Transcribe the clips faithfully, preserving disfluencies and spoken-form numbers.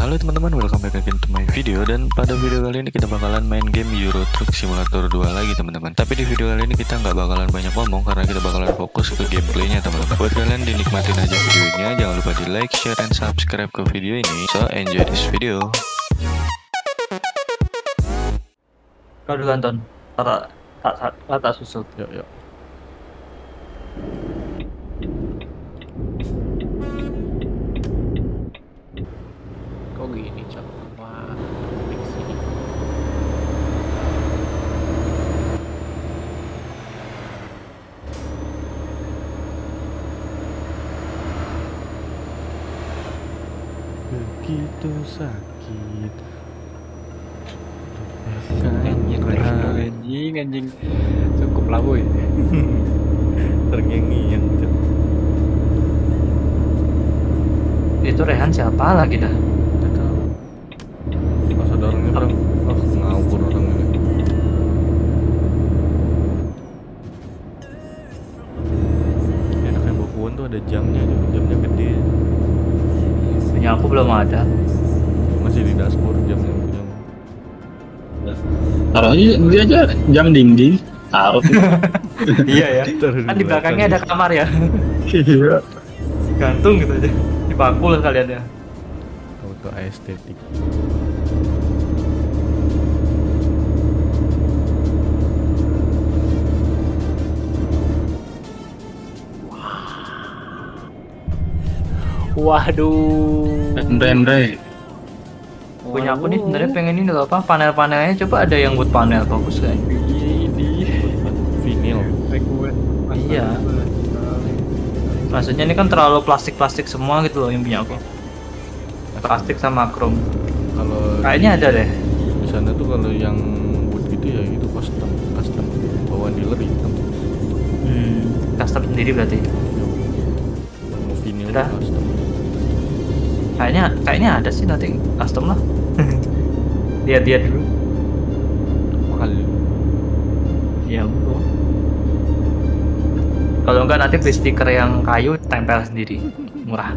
Halo teman-teman, welcome back again to my video. Dan pada video kali ini kita bakalan main game Euro Truck Simulator dua lagi teman-teman. Tapi di video kali ini kita nggak bakalan banyak ngomong karena kita bakalan fokus ke gameplaynya teman-teman. Buat kalian dinikmatin aja videonya, jangan lupa di like, share, dan subscribe ke video ini. So enjoy this video. Kau duluan Ton, tak tak tak susut. Yuk yuk. Gini coba sini. Begitu sakit. Anjing, anjing, anjing. Cukup lah boy. Terngiang-ngiang. Itu Rehan siapa lagi dah? Ada jamnya, jamnya gede. Punya aku belum ada. Masih di dashboard jamnya. Jam. Taruh dia aja jam dinding. Taruh. Iya ya. Kan di belakangnya ada kamar ya. Iya. Gantung gitu aja. Dipakul kalian ya. Auto aesthetic. Waduh. Endre-endre. Punya aku nih sebenarnya pengen ini loh apa panel-panelnya coba ada yang buat panel bagus kan. Ini vinil. Iya. Maksudnya ini kan terlalu plastik-plastik semua gitu loh yang punya aku. Plastik sama krom. Kalau kayaknya ada deh. Di sana tuh kalau yang buat gitu ya itu custom, custom bawaan dealer hitam. Hmm, custom sendiri berarti. Mau vinil custom. Kayaknya, kayaknya ada sih nanti custom lah. Lihat-lihat dulu. Halo. Ya bro. Kalau enggak nanti beli stiker yang kayu tempel sendiri, murah.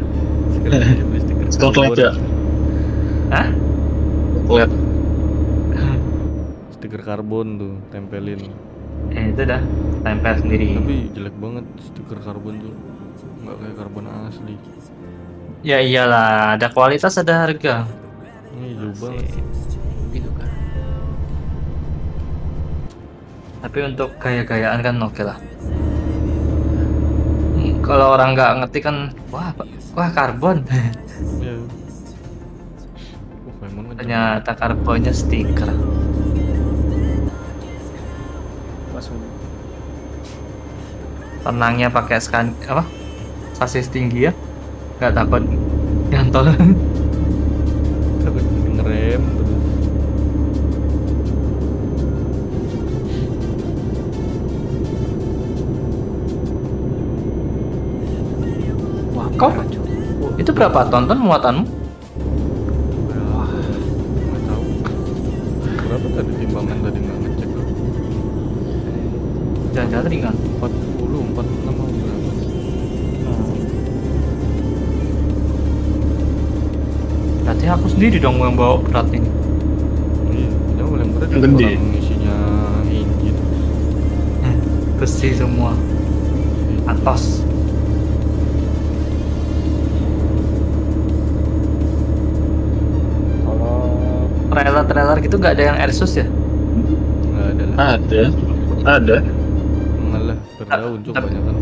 Stiker ya. Hah? Lihat. Stiker karbon tuh, tempelin. Eh itu dah, tempel sendiri. Tapi jelek banget stiker karbon tuh, nggak kayak karbon asli. Ya iyalah, ada kualitas ada harga. Ini juga gitu kan. Tapi untuk gaya-gayaan kan oke lah. Hmm, kalau orang nggak ngerti kan, wah, wah karbon. Ya. Oh, ternyata karbonnya stiker. Tenangnya pakai scan apa? Sasis tinggi ya. Gak takut nyantol. Takut ngerem terus. Wah kau itu berapa tonton muatanmu? Wah nggak tahu berapa tadi timbangan tadi nggak ngecek. Jangan-jangan ringan. empat puluh empat puluh enam atau berapa? Berarti aku sendiri dong yang bawa berat ini. Iya, yang berat itu orang isinya injil. Hmm, besi semua. Atas. Kalau trailer-trailer gitu nggak ada yang airsus ya? Nggak ada lah. Ada, ada. Malah berdaun juga banyak kan.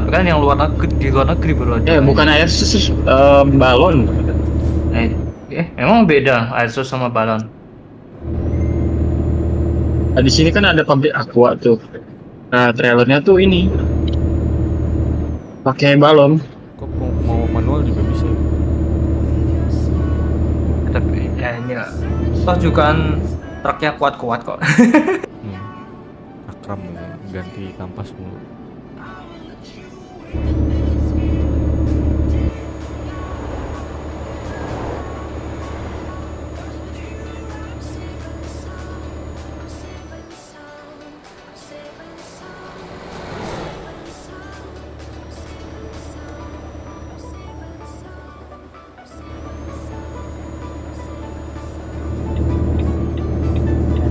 Tapi kan yang luar negeri, di luar negeri baru ada. Eh, bukan airsus, um, balon. Eh, eh, emang beda airsus sama balon. Nah, di sini kan ada pabrik aqua tuh. Nah, trailernya tuh ini pakai balon. Kok mau manual juga bisa? Tapi eh, ini lah. Toh juga kan truknya kuat-kuat kok. hmm. Akram ganti kampas mulu.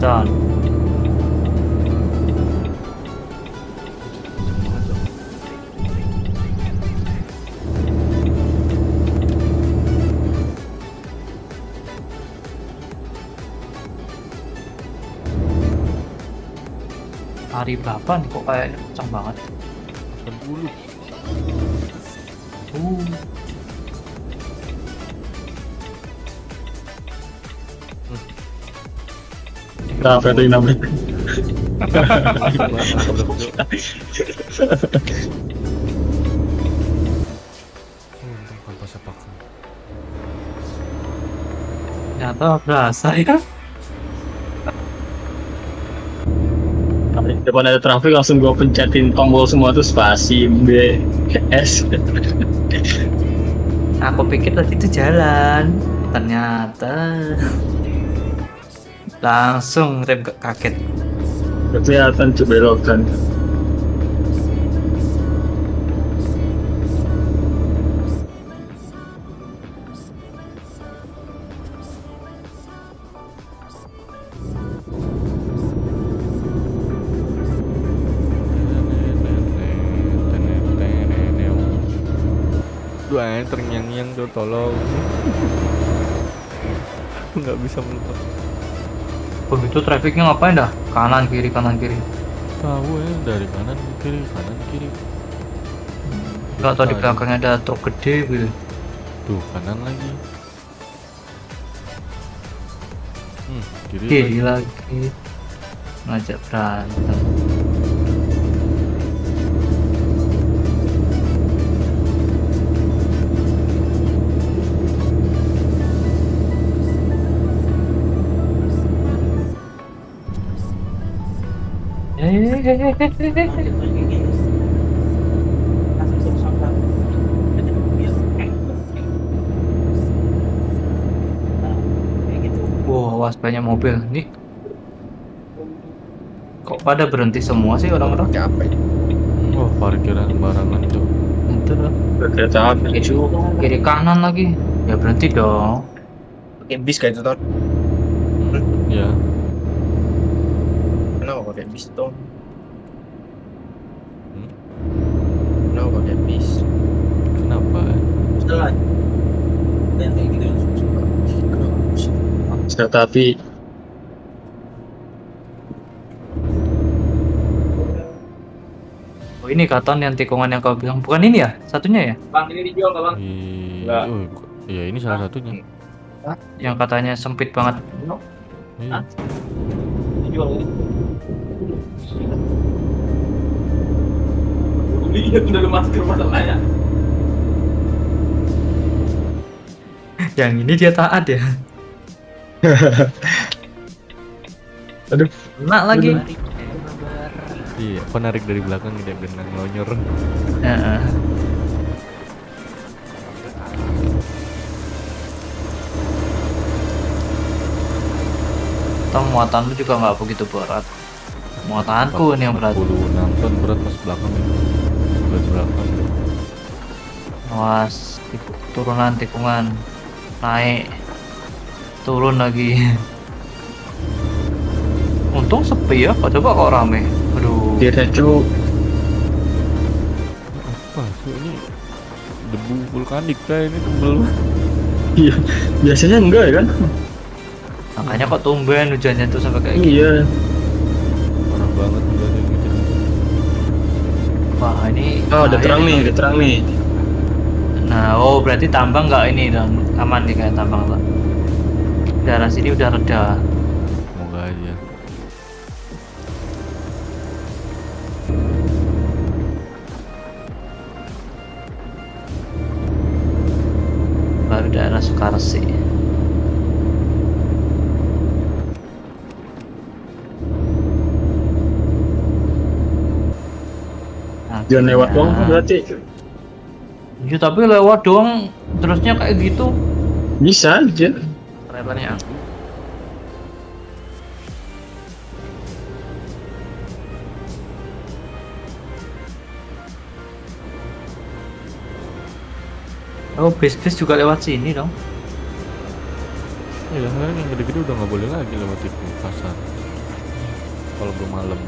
done. Hari delapan kok kayaknya kencang banget. sepuluh. Uh. Nah, Freddy namanya. Ternyata berasa ya. Depan ada traffic langsung gua pencetin tombol semua tuh spasi B S. Aku pikir tadi itu jalan, ternyata langsung rem gak kaget. Kelihatan coba belokan. Doain terngiang-ngiang dong, tolong. Aku nggak bisa melupakan. Begitu trafiknya ngapain dah? Kanan kiri kanan kiri. Tahu ya dari kanan kiri kanan kiri. Enggak tahu di belakangnya ada truk gede gitu. Tuh kanan lagi. Hmm, kiri, kiri lagi. lagi. Ngajak berantem. Wow, awas banyak mobil nih. Kok pada berhenti semua sih orang-orang? Capek. Wah, parkiran sembarangan itu. Itu kiri kanan lagi. Ya berhenti dong. Pakai bis kayak itu tuh. Ya. Kenapa pakai bis tuh? Tapi oh ini katon yang tikungan yang kau bilang bukan ini ya satunya ya bang, ini dijual nggak bang? Nggak. Oh, ya ini salah satunya. Hah? Yang katanya sempit banget. Hah? Dijual ini. Iya udah lemas ke rumah temannya. Yang ini dia taat ya. Aduh, nak lagi. Iya, penarik dari belakang tidak benar ngelonyor. Heeh. Tong muatanmu juga nggak begitu berat. Muatanku ini yang berat. empat puluh enam ton berat mas belakang. Berat belakang. Awas, turunan tikungan. Naik turun lagi. Untung sepi ya, coba kok rame. Aduh. Tidak cu. Apa sih ini? Debu vulkanik kayak ini tebel. Iya, biasanya enggak ya kan? Makanya kok tumben hujannya tuh sampai kayak gini. Iya. Parah banget hujannya gitu. Wah, ini oh, ada terang nih, ada terang nih. Nah, oh berarti tambang enggak ini dan aman nih kayak tambang lah. Daerah sini udah reda. Semoga aja. Baru daerah Sukaresi. Jangan lewat dong berarti. Ya tapi lewat dong terusnya kayak gitu. Bisa aja. Ternyata aku oh bis-bis juga lewat sini dong. Iya, yang gede-gede udah nggak boleh lagi lewat itu pasar. kalau belum malam.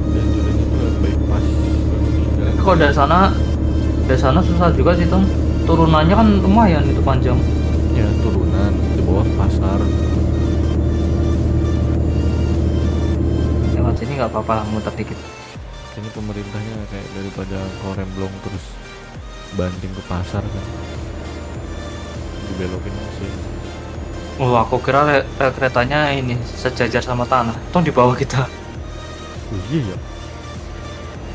Dan jalan itu ada bypass. Kok dari sana, dari sana susah juga sih Tom. Turunannya kan lumayan itu panjang. Ya turunan di bawah pasar. Lewat sini nggak apa-apa lah, muter dikit. Ini pemerintahnya kayak daripada kau remblong terus banting ke pasar kan. Dibelokin sih. Oh, aku kira rel rel keretanya ini sejajar sama tanah. Tong di bawah kita. Oh, iya.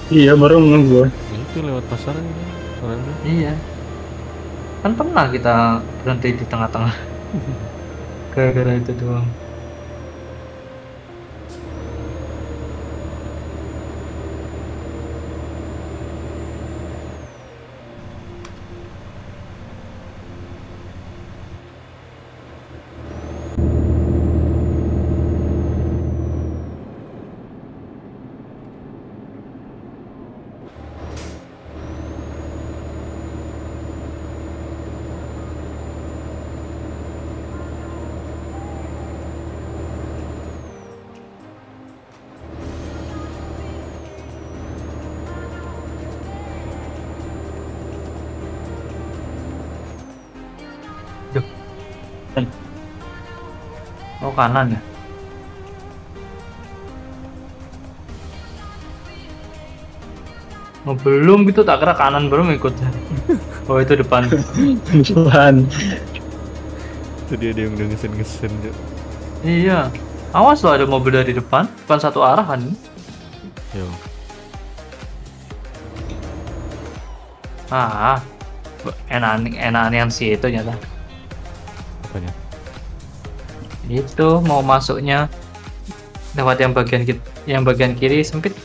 Iya, baru ngomong gua. Itu lewat pasar ini. Soalnya. Iya. Kan pernah kita berhenti di tengah-tengah. Gara-gara itu doang. Oh, kanan ya. Oh, belum gitu, tak kira kanan belum ikut. Oh, itu depan. Depan. Itu dia dia udah ngesen-ngesen. Iya. Awas loh, ada mobil dari depan, bukan satu arahan. Yo. Ah. Enak enak-enakan sih itu nyata. Apanya? Itu mau masuknya lewat yang bagian yang bagian kiri sempit.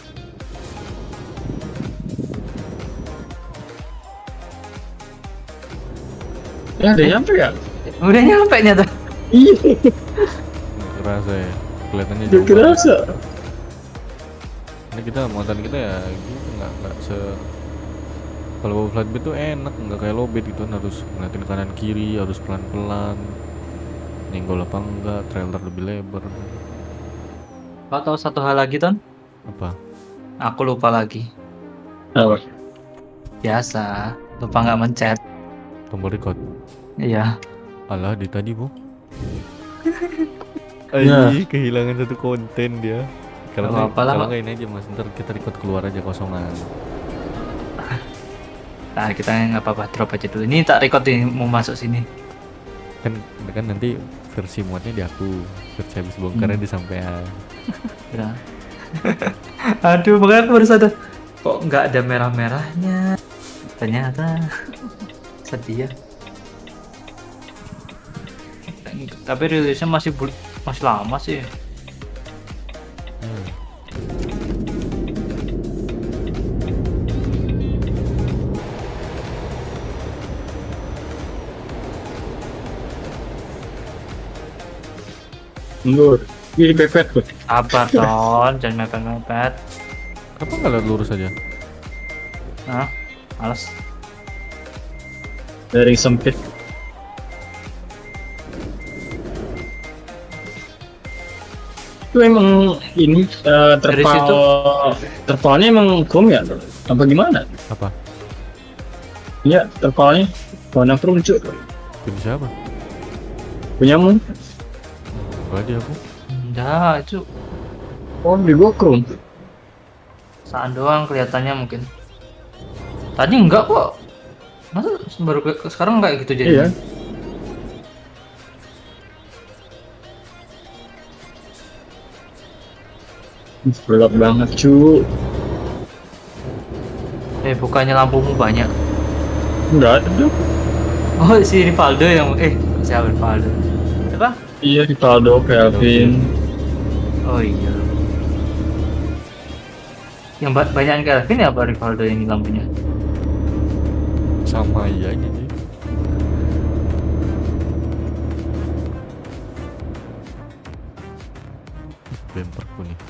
Ya udah nyampe ya? Udah nyampe nyata. Iya. Kerasa ya. Kelihatannya jauh. Kerasa. Ini kita muatan kita ya gitu nggak nggak se. Kalau bawa flatbed tuh enak, nggak kayak lobet gitu harus ngeliatin kanan kiri, harus pelan pelan. Nyenggol apa enggak, trailer lebih lebar. Kau tahu satu hal lagi Ton? Apa? Aku lupa lagi. Apa? Biasa, lupa nggak mencet tombol record. Iya. Alah, di tadi bu. Ayy, kehilangan satu konten dia. Kalau nggak ini aja mas, ntar kita record keluar aja kosongan. Nah, kita nggak apa-apa, drop aja dulu. Ini tak record nih, mau masuk sini. Kan, kan nanti versi muatnya di aku, versi habis bongkarnya hmm. disampaikan. Ya. Aduh, makanya aku baru sadar. Kok nggak ada merah-merahnya? Ternyata sedih ya. Tapi rilisnya masih bul masih lama sih. Hmm. Lur, ini pepet tuh. Apa Ton? Jangan mepet-mepet. Apa nggak lihat lurus aja? Ah, alas. Dari sempit. Itu emang ini uh, terpal. Terpalnya emang krum ya? Apa gimana? Apa? Iya, terpalnya warna krum cuy. Punya siapa? Punyamu? Gak ada aku. Enggak, itu. Oh, di gua krum. Saan doang kelihatannya mungkin. Tadi enggak kok. Masa baru sekarang kayak gitu jadi. Iya. Gelap banget, cu. Eh, bukannya lampumu banyak? Enggak ada. Oh, si Rivaldo yang eh siapa Rivaldo? Apa? Iya, kita ada Kelvin. Oh iya. Yang banyak Kelvin ya apa Rivaldo yang lampunya? Sama iya gitu. Bemper kuning.